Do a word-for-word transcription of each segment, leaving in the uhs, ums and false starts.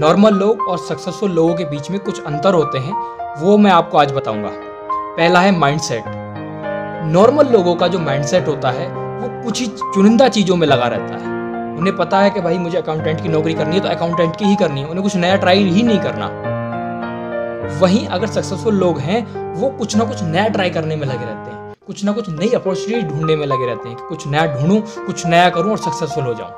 Normal लोग और successful लोगों के बीच में कुछ अंतर होते हैं, वो मैं आपको आज बताऊंगा। पहला है माइंडसेट। नॉर्मल लोगों का जो माइंडसेट होता है वो कुछ ही चुनिंदा चीज़ों में लगा रहता है। उन्हें पता है कि भाई मुझे अकाउंटेंट की नौकरी करनी है तो अकाउंटेंट की ही करनी है, उन्हें कुछ नया ट्राई ही नहीं करना। वहीं अगर सक्सेसफुल लोग हैं वो कुछ ना कुछ नया ट्राई करने में लगे रहते हैं, कुछ ना कुछ नई अपॉर्चुनिटी ढूंढने में लगे रहते हैं कि कुछ नया ढूंढूं, कुछ नया करूं और सक्सेसफुल हो जाऊं।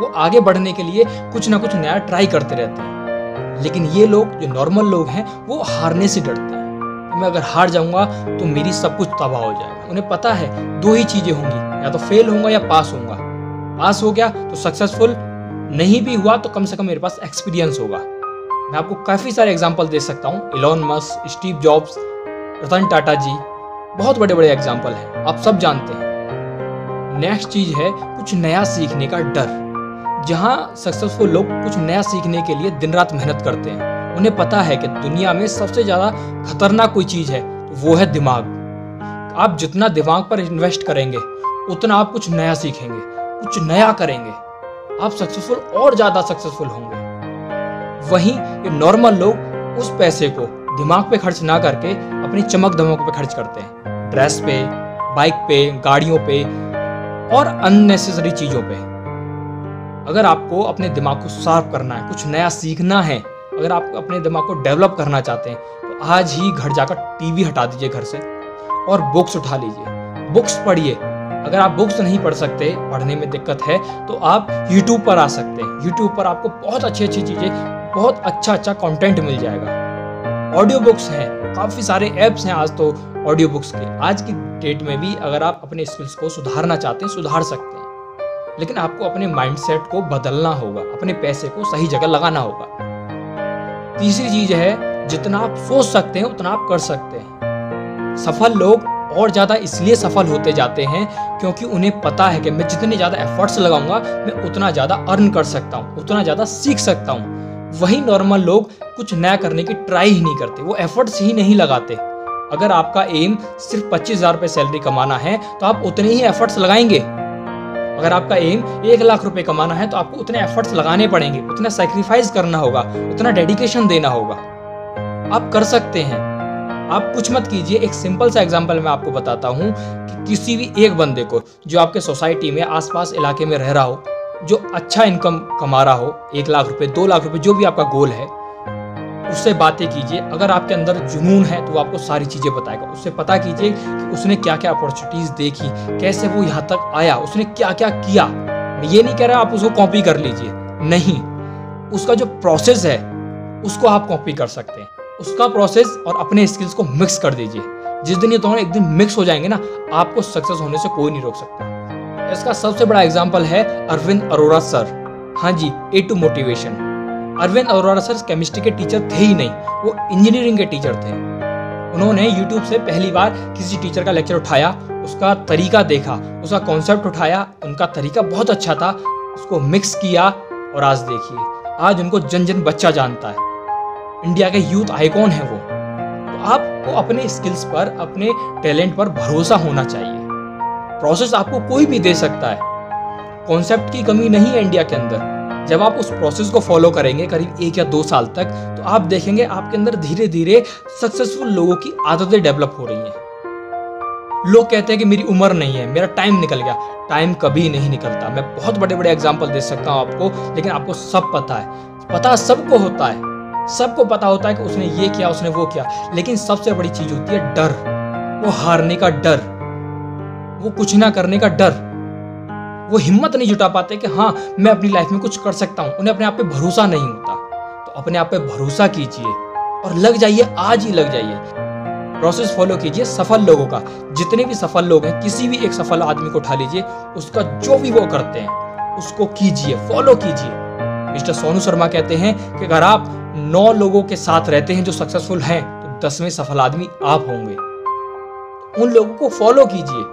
वो आगे बढ़ने के लिए कुछ ना कुछ नया ट्राई करते रहते हैं। लेकिन ये लोग जो नॉर्मल लोग हैं वो हारने से डरते हैं कि मैं अगर हार जाऊंगा तो मेरी सब कुछ तबाह हो जाएगा। उन्हें पता है दो ही चीजें होंगी, या तो फेल होऊंगा या पास होऊंगा। पास हो गया तो सक्सेसफुल, नहीं भी हुआ तो कम से कम मेरे पास एक्सपीरियंस होगा। मैं आपको काफ़ी सारे एग्जाम्पल दे सकता हूँ, Elon Musk, Steve Jobs, Ratan Tata ji, बहुत बड़े बड़े एग्जाम्पल हैं, आप सब जानते हैं। नेक्स्ट चीज़ है कुछ नया सीखने का डर। जहाँ सक्सेसफुल लोग कुछ नया सीखने के लिए दिन रात मेहनत करते हैं, उन्हें पता है कि दुनिया में सबसे ज़्यादा खतरनाक कोई चीज़ है तो वो है दिमाग। आप जितना दिमाग पर इन्वेस्ट करेंगे उतना आप कुछ नया सीखेंगे, कुछ नया करेंगे, आप सक्सेसफुल और ज़्यादा सक्सेसफुल होंगे। वहीं ये नॉर्मल लोग उस पैसे को दिमाग पे खर्च ना करके अपनी चमक धमक पे खर्च करते हैं, ड्रेस पे, बाइक पे, गाड़ियों पे और अननेसेसरी चीज़ों पे। अगर आपको अपने दिमाग को शार्प करना है, कुछ नया सीखना है, अगर आप अपने दिमाग को डेवलप करना चाहते हैं तो आज ही घर जाकर टीवी हटा दीजिए घर से और बुक्स उठा लीजिए, बुक्स पढ़िए। अगर आप बुक्स नहीं पढ़ सकते, पढ़ने में दिक्कत है, तो आप यूट्यूब पर आ सकते हैं। यूट्यूब पर आपको बहुत अच्छी अच्छी चीज़ें, बहुत अच्छा अच्छा कॉन्टेंट मिल जाएगा। ऑडियो बुक्स हैं, काफ़ी सारे ऐप्स हैं आज तो ऑडियो बुक्स के। आज की डेट में भी अगर आप अपने स्किल्स को सुधारना चाहते हैं सुधार सकते हैं, लेकिन आपको अपने माइंडसेट को बदलना होगा, अपने पैसे को सही जगह लगाना होगा। तीसरी चीज़ है जितना आप सोच सकते हैं उतना आप कर सकते हैं। सफल लोग और ज़्यादा इसलिए सफल होते जाते हैं क्योंकि उन्हें पता है कि मैं जितने ज़्यादा एफर्ट्स लगाऊंगा मैं उतना ज़्यादा अर्न कर सकता हूँ, उतना ज़्यादा सीख सकता हूँ। वही नॉर्मल लोग कुछ नया करने की ट्राई ही नहीं करते, वो एफर्ट्स ही नहीं लगाते। अगर आपका एम सिर्फ पच्चीस हजार रुपये सैलरी कमाना है तो आप उतने ही एफर्ट्स लगाएंगे। अगर आपका एम एक लाख रुपए कमाना है तो आपको उतने एफर्ट्स लगाने पड़ेंगे, उतना सैक्रिफाइस करना होगा, उतना डेडिकेशन देना होगा। आप कर सकते हैं, आप कुछ मत कीजिए। एक सिंपल सा एग्जाम्पल मैं आपको बताता हूँ कि किसी भी एक बंदे को जो आपके सोसाइटी में आसपास इलाके में रह रहा हो, जो अच्छा इनकम कमा रहा हो, एक लाख रुपए, दो लाख रुपए, जो भी आपका गोल है, उससे बातें कीजिए। अगर आपके अंदर जुनून है तो वो आपको सारी चीज़ें बताएगा। उससे पता कीजिए कि उसने क्या क्या अपॉर्चुनिटीज़ देखी, कैसे वो यहाँ तक आया, उसने क्या क्या किया। मैं ये नहीं कह रहा आप उसको कॉपी कर लीजिए, नहीं, उसका जो प्रोसेस है उसको आप कॉपी कर सकते हैं। उसका प्रोसेस और अपने स्किल्स को मिक्स कर दीजिए। जिस दिन ये दोनों एक दिन मिक्स हो जाएंगे ना, आपको सक्सेस होने से कोई नहीं रोक सकता। इसका सबसे बड़ा एग्जाम्पल है अरविंद अरोरा सर। हाँ जी, A two motivation. Arvind Arora sir chemistry के टीचर थे ही नहीं, वो इंजीनियरिंग के टीचर थे। उन्होंने यूट्यूब से पहली बार किसी टीचर का लेक्चर उठाया, उसका तरीका देखा, उसका कॉन्सेप्ट उठाया, उनका तरीका बहुत अच्छा था, उसको मिक्स किया और आज देखिए आज उनको जन जन बच्चा जानता है, इंडिया के यूथ आइकॉन है वो। तो आपको अपने स्किल्स पर, अपने टैलेंट पर भरोसा होना चाहिए। प्रोसेस आपको कोई भी दे सकता है, कॉन्सेप्ट की कमी नहीं है इंडिया के अंदर। जब आप उस प्रोसेस को फॉलो करेंगे करीब एक या दो साल तक, तो आप देखेंगे आपके अंदर धीरे धीरे सक्सेसफुल लोगों की आदतें डेवलप हो रही हैं। लोग कहते हैं कि मेरी उम्र नहीं है, मेरा टाइम निकल गया। टाइम कभी नहीं निकलता। मैं बहुत बड़े बड़े एग्जाम्पल दे सकता हूँ आपको, लेकिन आपको सब पता है, पता सबको होता है, सबको पता होता है कि उसने ये किया, उसने वो किया। लेकिन सबसे बड़ी चीज़ होती है डर, वो हारने का डर, वो कुछ ना करने का डर। वो हिम्मत नहीं जुटा पाते कि हाँ मैं अपनी लाइफ में कुछ कर सकता हूँ, उन्हें अपने आप पे भरोसा नहीं होता। तो अपने आप पे भरोसा कीजिए और लग जाइए, आज ही लग जाइए। प्रोसेस फॉलो कीजिए सफल लोगों का। जितने भी सफल लोग हैं, किसी भी एक सफल आदमी को उठा लीजिए, उसका जो भी वो करते हैं उसको कीजिए, फॉलो कीजिए। मिस्टर सोनू शर्मा कहते हैं कि अगर आप नौ लोगों के साथ रहते हैं जो सक्सेसफुल हैं तो दसवें सफल आदमी आप होंगे। उन लोगों को फॉलो कीजिए,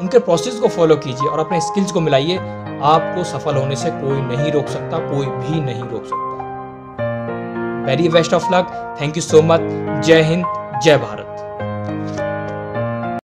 उनके प्रोसेस को फॉलो कीजिए और अपने स्किल्स को मिलाइए। आपको सफल होने से कोई नहीं रोक सकता, कोई भी नहीं रोक सकता। Very best of luck, thank you so much. जय हिंद, जय भारत।